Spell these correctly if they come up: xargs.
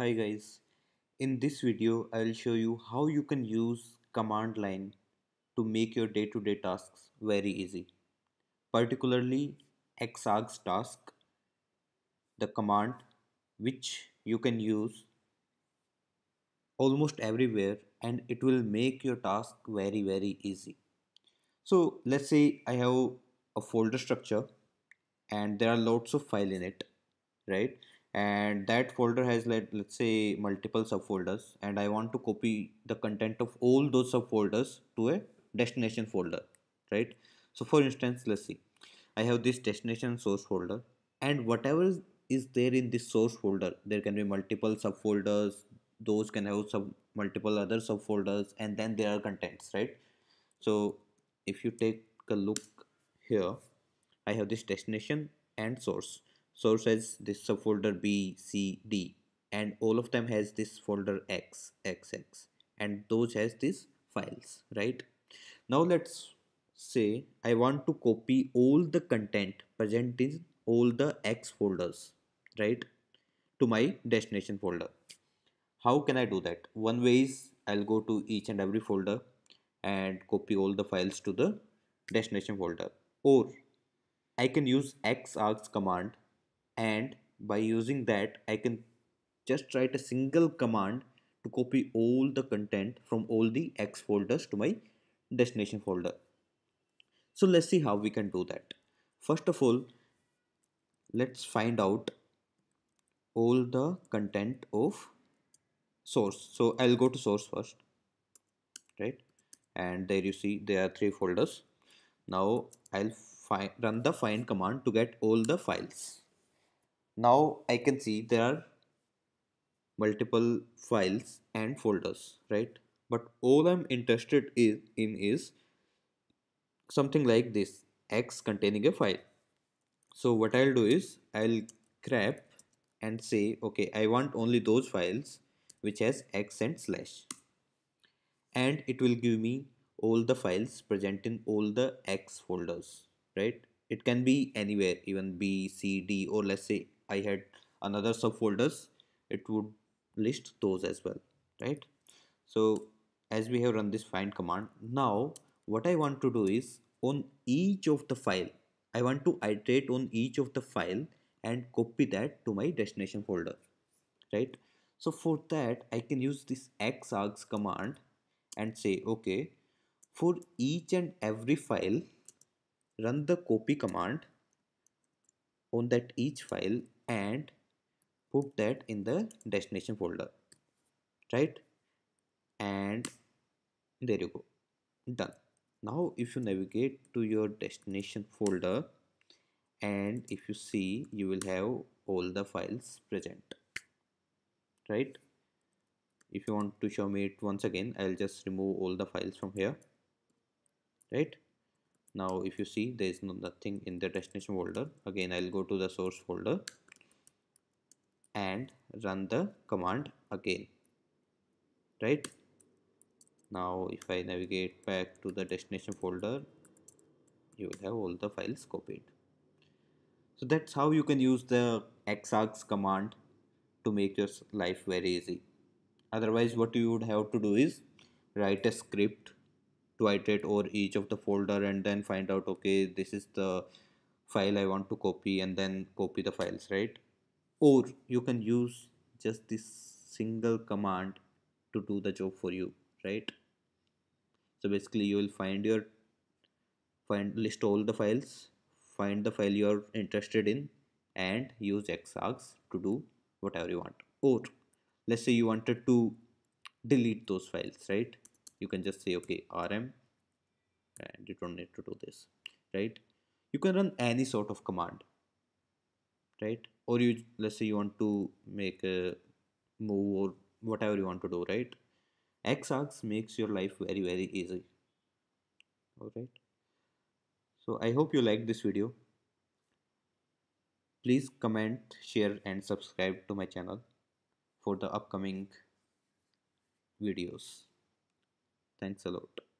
Hi guys, in this video I will show you how you can use command line to make your day-to-day tasks very easy, particularly xargs task, the command which you can use almost everywhere and it will make your task very easy. So let's say I have a folder structure and there are lots of files in it, right? And that folder has let's say multiple subfolders, and I want to copy the content of all those subfolders to a destination folder, right? So for instance, let's see, I have this destination source folder, and whatever is there in this source folder, there can be multiple subfolders, those can have multiple other subfolders, and then there are contents, right? So if you take a look here, I have this destination and source. Source has this subfolder B, C, D, and all of them has this folder X, XX, and those has these files, right? Now let's say I want to copy all the content present in all the X folders, right, to my destination folder. How can I do that? One way is I'll go to each and every folder and copy all the files to the destination folder, or I can use xargs command, and by using that I can just write a single command to copy all the content from all the X folders to my destination folder. So let's see how we can do that. First of all, let's find out all the content of source. So I'll go to source first, right? And there you see there are three folders. Now I'll run the find command to get all the files. Now I can see there are multiple files and folders, right? But all I'm interested in is something like this, X containing a file. So what I'll do is I'll grab and say, okay, I want only those files which has X and slash, and it will give me all the files present in all the X folders, right? It can be anywhere, even B, C, D, or let's say I had another subfolders, it would list those as well, right? So as we have run this find command, now what I want to do is on each of the file, I want to iterate on each of the file and copy that to my destination folder, right? So for that I can use this xargs command and say, okay, for each and every file run the copy command on that each file and put that in the destination folder, right? And there you go, done. Now if you navigate to your destination folder, and if you see, you will have all the files present, right? If you want to show me it once again, I'll just remove all the files from here, right? Now if you see, there is nothing in the destination folder. Again, I'll go to the source folder and run the command again, right? Now if I navigate back to the destination folder, you will have all the files copied. So that's how you can use the xargs command to make your life very easy. Otherwise what you would have to do is write a script to iterate over each of the folder and then find out, okay, this is the file I want to copy, and then copy the files, right? Or you can use just this single command to do the job for you, right? So basically you will list all the files, find the file you are interested in, and use xargs to do whatever you want. Or let's say you wanted to delete those files, right? You can just say, okay, rm, and you don't need to do this, right? You can run any sort of command, right? Or you, let's say you want to make a move or whatever you want to do, right? Xargs makes your life very easy. All right, so I hope you liked this video. Please comment, share and subscribe to my channel for the upcoming videos. Thanks a lot.